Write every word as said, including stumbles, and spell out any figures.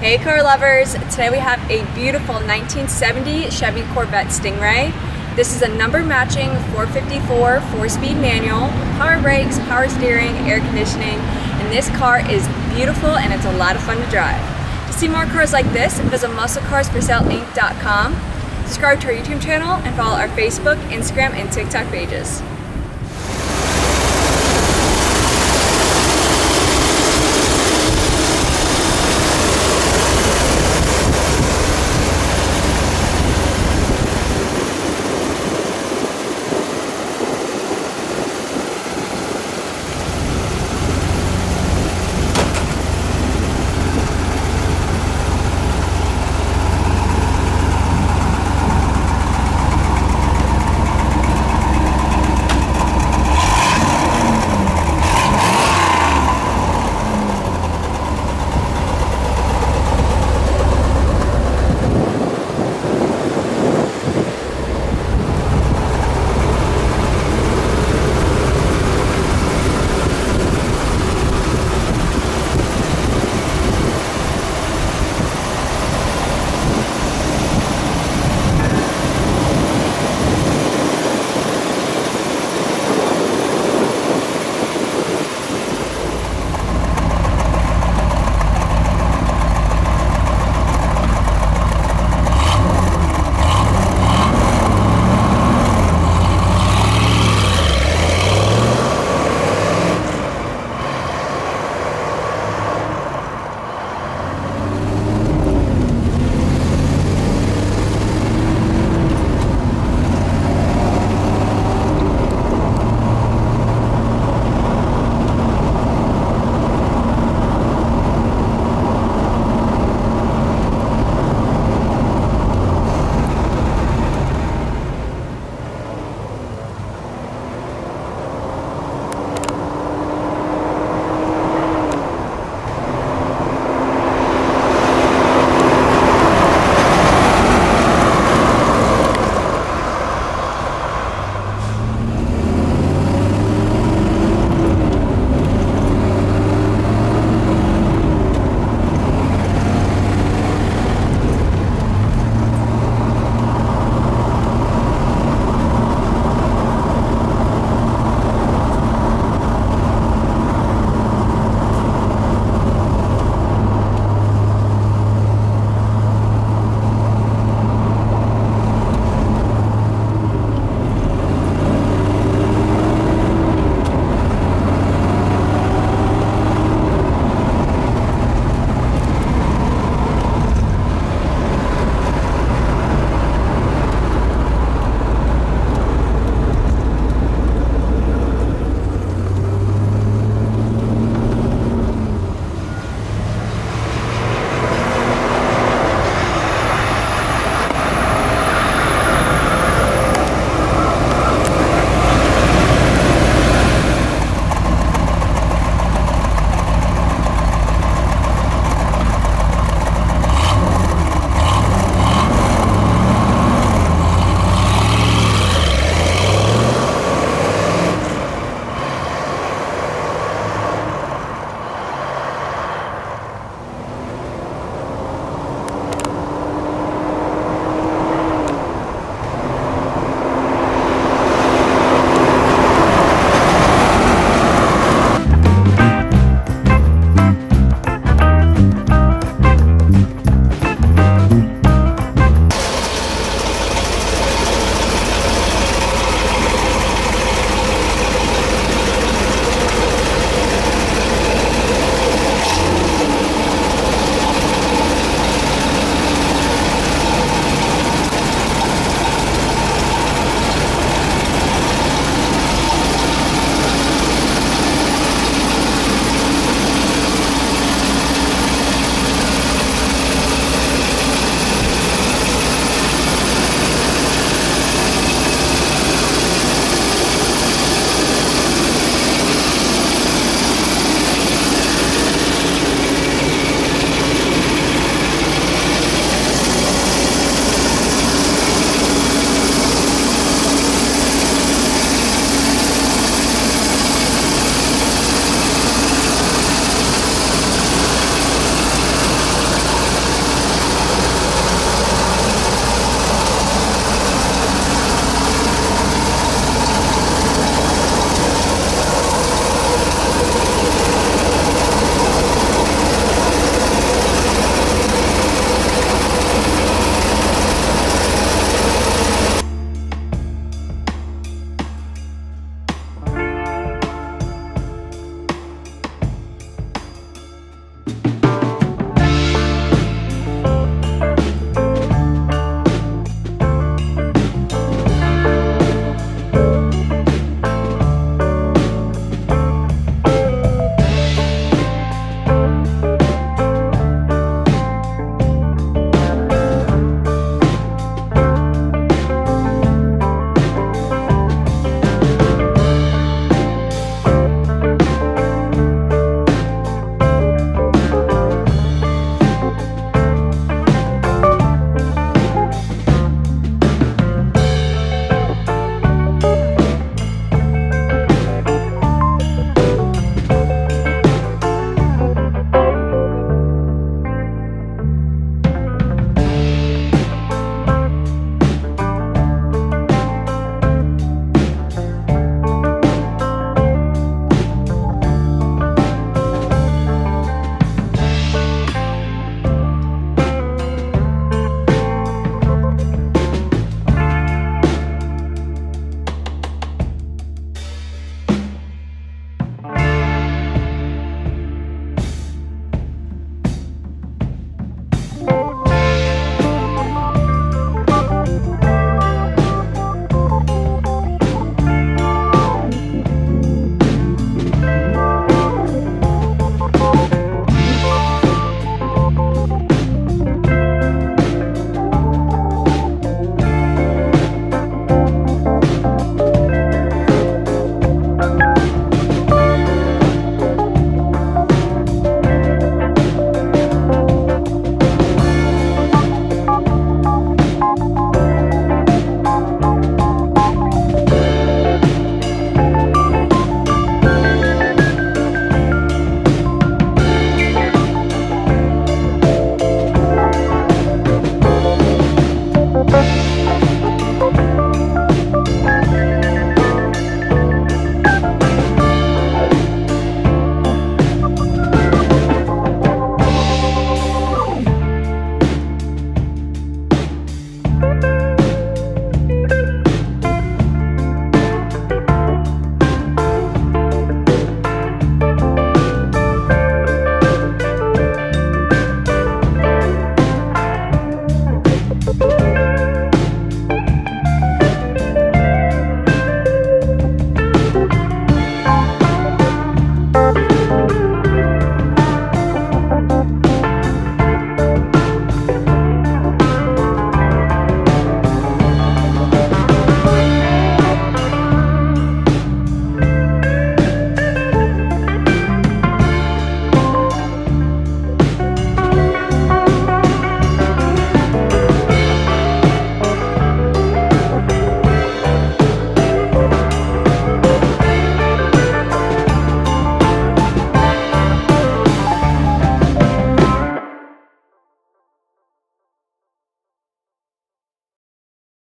Hey car lovers, today we have a beautiful nineteen seventy Chevy Corvette Stingray. This is a number matching four fifty-four four-speed manual, power brakes, power steering, air conditioning, and this car is beautiful and it's a lot of fun to drive. To see more cars like this, visit Muscle Cars For Sale Inc dot com, subscribe to our YouTube channel, and follow our Facebook, Instagram, and TikTok pages.